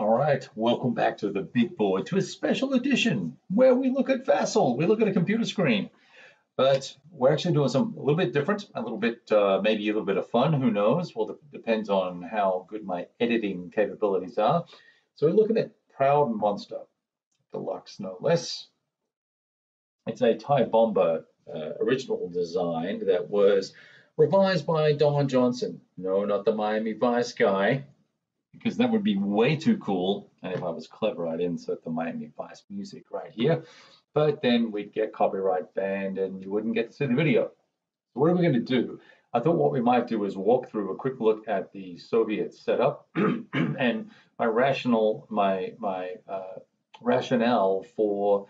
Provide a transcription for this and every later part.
All right, welcome back to the big board, to a special edition where we look at Vassal. We look at a computer screen, but we're actually doing something a little bit different, a little bit, maybe a little bit of fun, who knows? Well, it depends on how good my editing capabilities are. So we're looking at Proud Monster Deluxe, no less. It's a Thai Bomber original design that was revised by Don Johnson. No, not the Miami Vice guy, because that would be way too cool. And if I was clever, I'd insert the Miami Vice music right here. But then we'd get copyright banned and you wouldn't get to see the video. So what are we going to do? I thought what we might do is walk through a quick look at the Soviet setup and my rationale for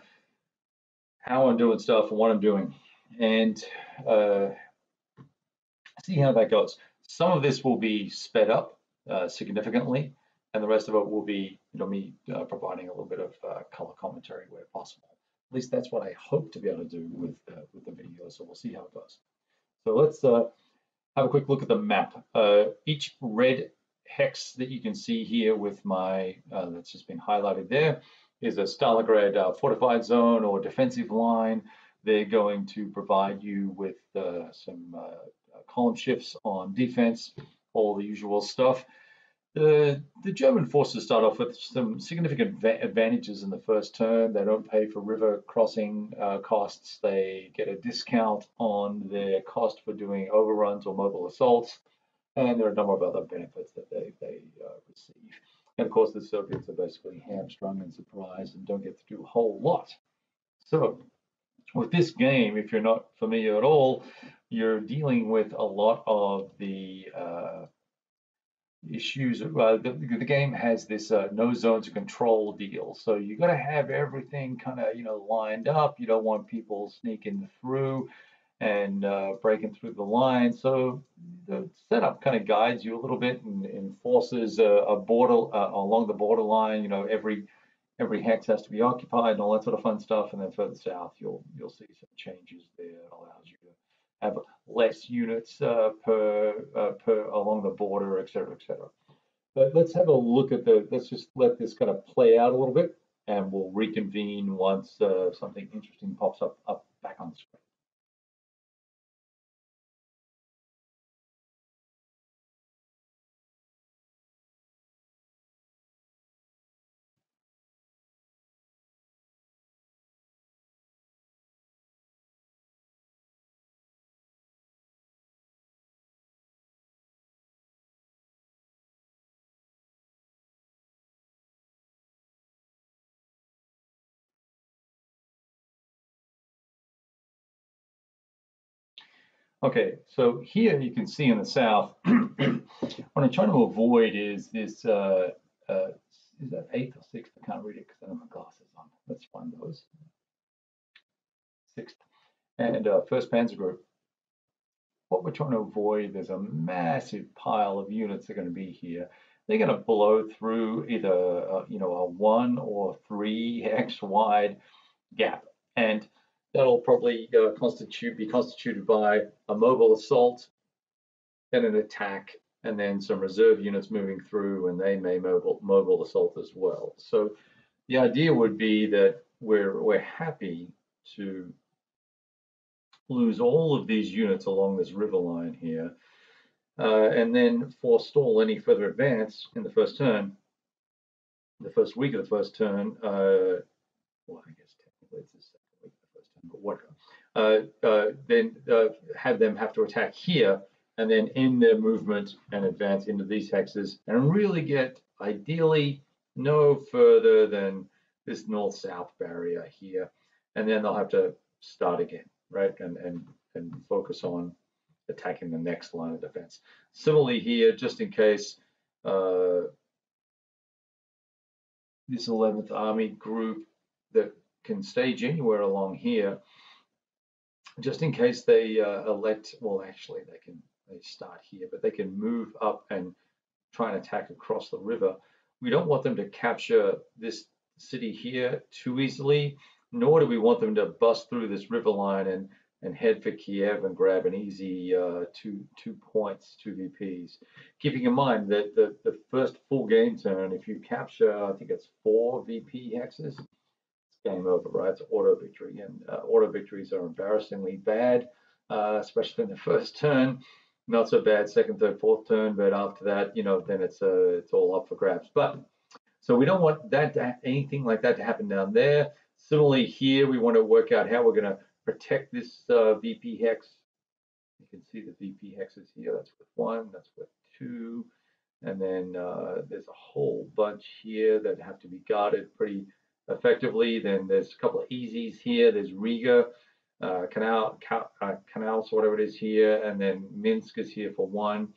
how I'm doing stuff and what I'm doing, and see how that goes. Some of this will be sped up significantly, and the rest of it will be, you know, me providing a little bit of color commentary where possible. At least that's what I hope to be able to do with the video, so we'll see how it goes. So let's have a quick look at the map. Each red hex that you can see here with my, that's just been highlighted there, is a Stalingrad fortified zone or defensive line. They're going to provide you with some column shifts on defense, all the usual stuff. The German forces start off with some significant advantages in the first term. They don't pay for river crossing costs. They get a discount on their cost for doing overruns or mobile assaults. And there are a number of other benefits that they receive. And of course, the Soviets are basically hamstrung and surprised and don't get to do a whole lot. So with this game, if you're not familiar at all, you're dealing with a lot of the issues. Well, the game has this no zones of control deal. So you got to have everything kind of, you know, lined up. You don't want people sneaking through and breaking through the line. So the setup kind of guides you a little bit and enforces a border along the borderline. You know, every hex has to be occupied and all that sort of fun stuff. And then further south, you'll see some changes there. It allows you to have less units per along the border, et cetera, et cetera. But let's have a look at the. Let's just let this kind of play out a little bit, and we'll reconvene once something interesting pops up back on the screen. Okay, so here you can see in the south, what I'm trying to avoid is this, is that 8th or 6th? I can't read it because I don't have my glasses on. Let's find those. 6th. And 1st Panzer Group. What we're trying to avoid, there's a massive pile of units that are going to be here. They're going to blow through either, you know, a 1 or 3 hex wide gap. And that'll probably be constituted by a mobile assault, then an attack, and then some reserve units moving through, and they may mobile assault as well. So the idea would be that we're happy to lose all of these units along this river line here, and then forestall any further advance in the first turn, the first week of the first turn. Well, I guess technically it's the second. But whatever, then have them have to attack here and then end their movement and advance into these hexes and really get, ideally, no further than this north-south barrier here. And then they'll have to start again, right, and focus on attacking the next line of defense. Similarly here, just in case this 11th Army group that can stage anywhere along here, just in case they elect, well, actually they start here, but they can move up and try and attack across the river. We don't want them to capture this city here too easily, nor do we want them to bust through this river line and and head for Kiev and grab an easy two points, 2 VPs. Keeping in mind that the first full game turn, if you capture, I think it's 4 VP hexes, it's game over, right? It's auto victory, and auto victories are embarrassingly bad, especially in the first turn. Not so bad second, third, fourth turn, but after that, you know, then it's all up for grabs. But so we don't want that to anything like that to happen down there. Similarly here, we want to work out how we're going to protect this VP hex. You can see the VP hexes here. That's with 1, that's with 2, and then there's a whole bunch here that have to be guarded pretty effectively. Then there's a couple of easies here. There's Riga, canals, whatever it is here, and then Minsk is here for 1.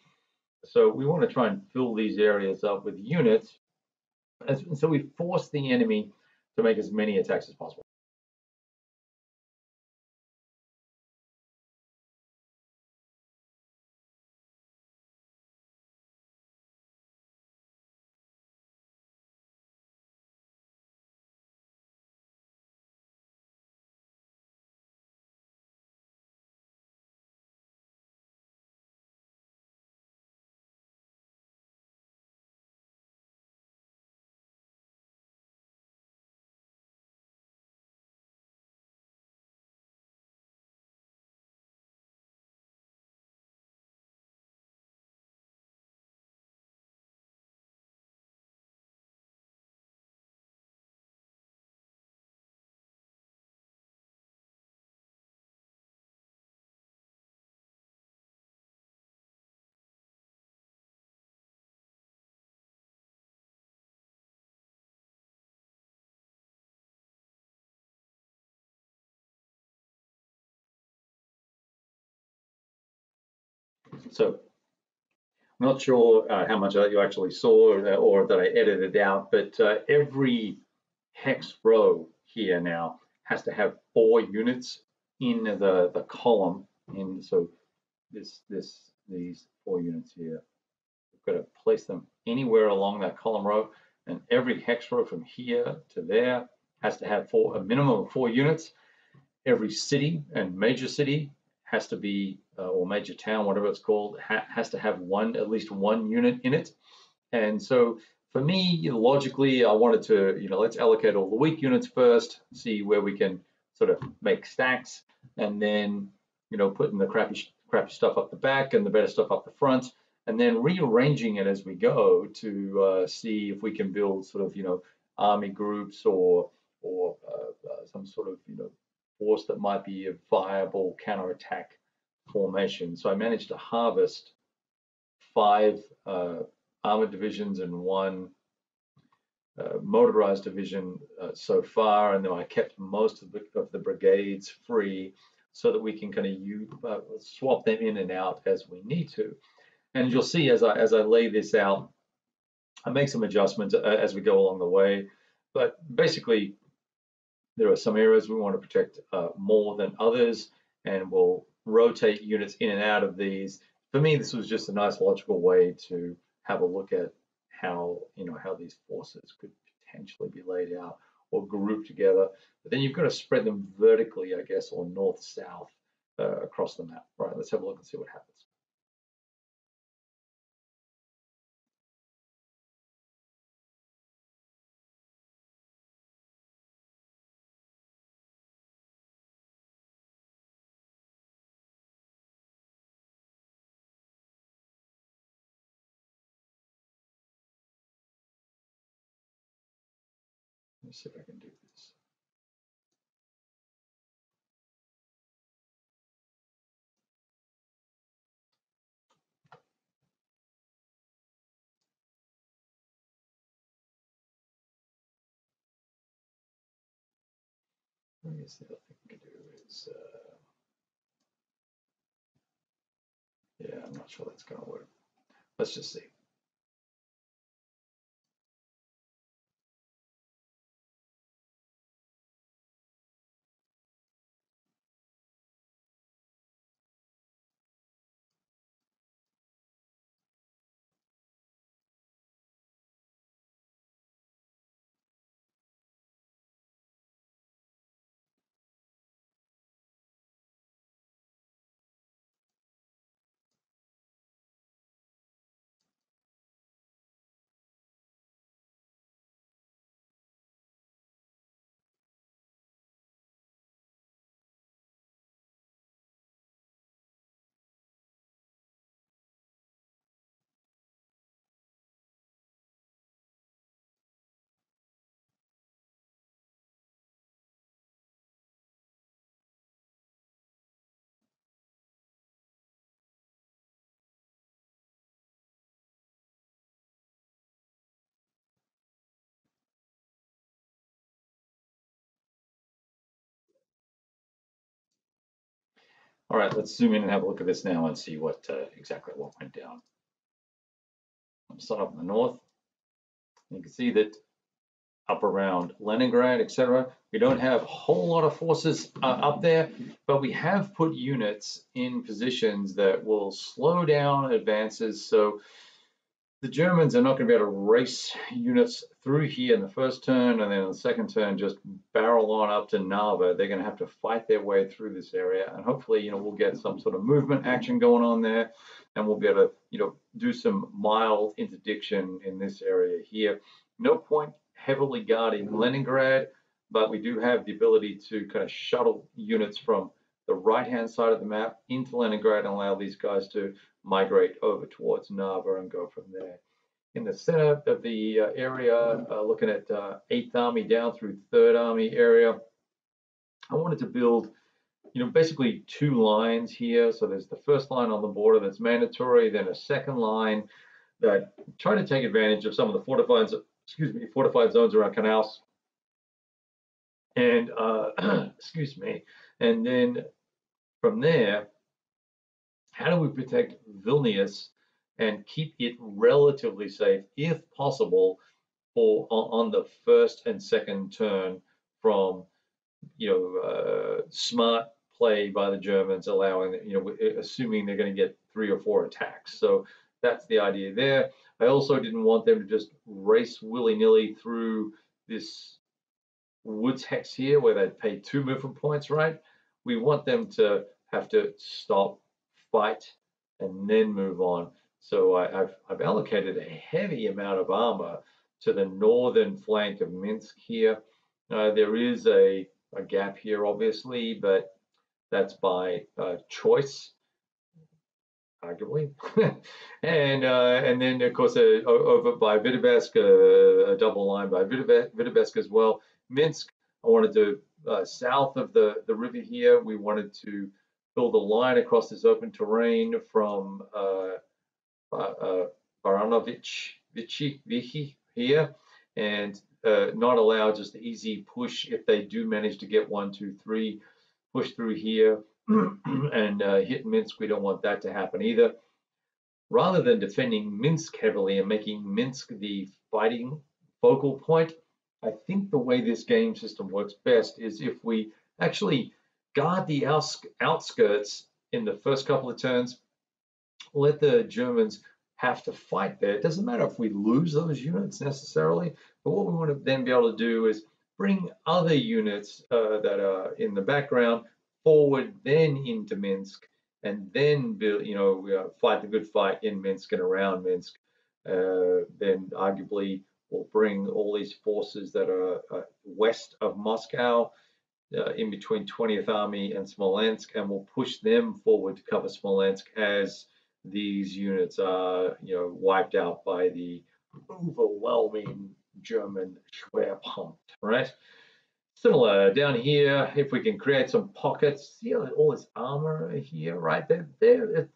So we want to try and fill these areas up with units, and so we force the enemy to make as many attacks as possible. So I'm not sure how much you actually saw or that I edited out, but every hex row here now has to have 4 units in the column. And so these 4 units here, we've got to place them anywhere along that column row, and every hex row from here to there has to have a minimum of four units. Every city and major city has to be, or major town, whatever it's called, has to have at least one unit in it. And so for me, you know, logically, I wanted to, you know, let's allocate all the weak units first, see where we can sort of make stacks, and then, you know, putting the crappy stuff up the back and the better stuff up the front, and then rearranging it as we go to see if we can build sort of, you know, army groups or some sort of, you know, force that might be a viable counterattack formation. So I managed to harvest 5 armored divisions and 1 motorized division so far, and then I kept most of the brigades free so that we can kind of swap them in and out as we need to. And you'll see as I lay this out, I make some adjustments as we go along the way, but basically, there are some areas we want to protect more than others, and we'll rotate units in and out of these. For me, this was just a nice logical way to have a look at how, you know, how these forces could potentially be laid out or grouped together. But then you've got to spread them vertically, I guess, or north-south across the map. Right, let's have a look and see what happens. Let's see if I can do this. I guess the other thing we can do is, yeah, I'm not sure that's going to work. Let's just see. All right, let's zoom in and have a look at this now and see what exactly what went down. I'm starting up in the north. You can see that up around Leningrad, etc. We don't have a whole lot of forces up there, but we have put units in positions that will slow down advances. So the Germans are not going to be able to race units through here in the first turn, and then in the second turn just barrel on up to Narva. They're going to have to fight their way through this area, and hopefully, you know, we'll get some sort of movement action going on there, and we'll be able to, you know, do some mild interdiction in this area here. No point heavily guarding Leningrad, but we do have the ability to kind of shuttle units from the right-hand side of the map into Leningrad and allow these guys to migrate over towards Narva and go from there. In the center of the area, looking at 8th Army down through 3rd Army area, I wanted to build, you know, basically two lines here. So there's the first line on the border that's mandatory, then a second line that try to take advantage of some of the fortified zones around canals, and excuse me, and then from there, how do we protect Vilnius and keep it relatively safe, if possible, for on the first and second turn from, you know, smart play by the Germans, allowing, you know, assuming they're going to get 3 or 4 attacks. So that's the idea there. I also didn't want them to just race willy-nilly through this woods hex here where they'd pay 2 movement points, right? We want them to have to stop, fight, and then move on. So I've allocated a heavy amount of armor to the northern flank of Minsk here. There is a gap here, obviously, but that's by choice, arguably. And then, of course, over by Vitebsk, a double line by Vitebsk as well. Minsk, I wanted to, south of the river here, we wanted to build a line across this open terrain from Baranovich, Vichy here, and not allow just the easy push if they do manage to get 1, 2, 3 push through here and hit Minsk. We don't want that to happen either. Rather than defending Minsk heavily and making Minsk the fighting focal point, I think the way this game system works best is if we actually guard the outskirts in the first couple of turns, let the Germans have to fight there. It doesn't matter if we lose those units necessarily, but what we want to then be able to do is bring other units that are in the background forward, then into Minsk, and then build, you know, fight the good fight in Minsk and around Minsk. Then arguably we'll bring all these forces that are west of Moscow, in between 20th Army and Smolensk, and we'll push them forward to cover Smolensk as these units are, you know, wiped out by the overwhelming German Schwerpunkt, right? Similar down here, if we can create some pockets, see all this armor here, right?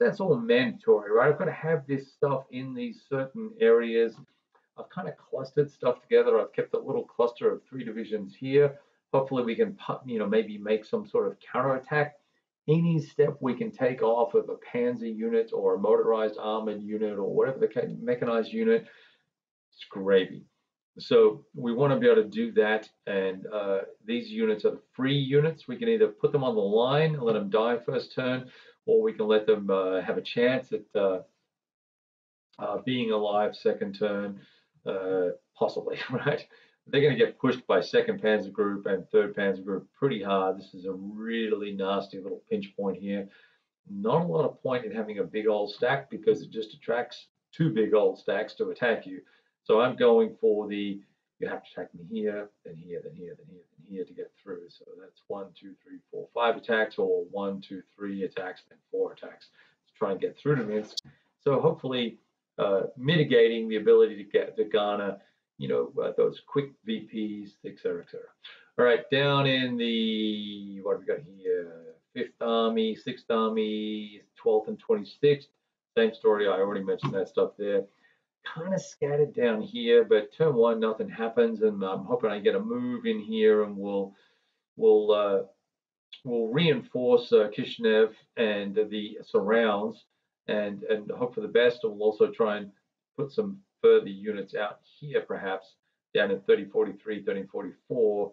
That's all mandatory, right? I've got to have this stuff in these certain areas. I've kind of clustered stuff together. I've kept a little cluster of 3 divisions here. Hopefully we can, you know, maybe make some sort of counterattack. Any step we can take off of a panzer unit or a motorized armored unit or whatever the mechanized unit, it's gravy. So we want to be able to do that. And these units are free units. We can either put them on the line and let them die first turn, or we can let them have a chance at being alive second turn, possibly, right? They're going to get pushed by 2nd Panzer Group and 3rd Panzer Group pretty hard. This is a really nasty little pinch point here. Not a lot of point in having a big old stack because it just attracts 2 big old stacks to attack you. So I'm going for the, you have to attack me here, then here, then here, then here, then here to get through. So that's 1, 2, 3, 4, 5 attacks, or 1, 2, 3 attacks, then 4 attacks to try and get through to Minsk. So hopefully mitigating the ability to get to Ghana, you know, those quick VPs, et cetera, et cetera. All right, down in the, what have we got here? 5th Army, 6th Army, 12th and 26th. Same story, I already mentioned that stuff there. Kind of scattered down here, but turn 1, nothing happens, and I'm hoping I get a move in here, and we'll will reinforce Kishinev and the surrounds, and hope for the best. And we'll also try and put some further units out here, perhaps down in 3043, 1344,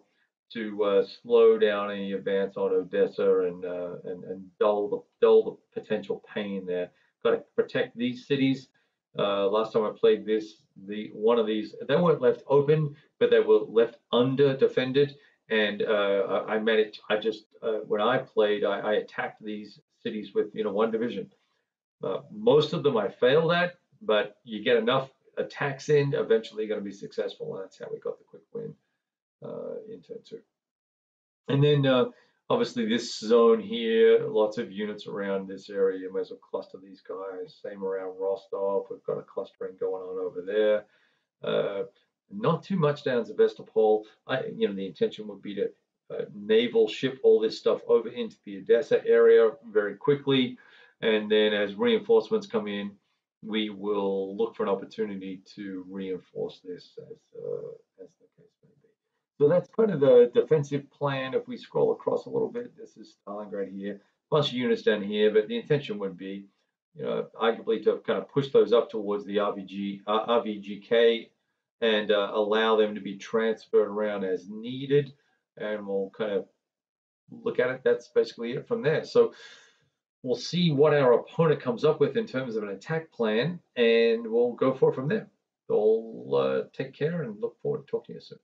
to slow down any advance on Odessa and dull the potential pain there. Got to protect these cities. Last time I played this, one of these they weren't left open, but they were left under defended. And I managed. I just when I played, I attacked these cities with one division. Most of them I failed at, but you get enough attacks in, eventually you're going to be successful, and that's how we got the quick win in turn two. And then obviously this zone here, lots of units around this area. You might as well cluster these guys. Same around Rostov. We've got a clustering going on over there. Not too much down Sevastopol. The intention would be to naval ship all this stuff over into the Odessa area very quickly, and then as reinforcements come in, we will look for an opportunity to reinforce this as the case may be. So that's kind of the defensive plan. If we scroll across a little bit, this is Stalingrad here, a bunch of units down here, but the intention would be, arguably to kind of push those up towards the RVGK and allow them to be transferred around as needed, and we'll kind of look at it. That's basically it from there. So we'll see what our opponent comes up with in terms of an attack plan, and we'll go for it from there. We'll take care and look forward to talking to you soon.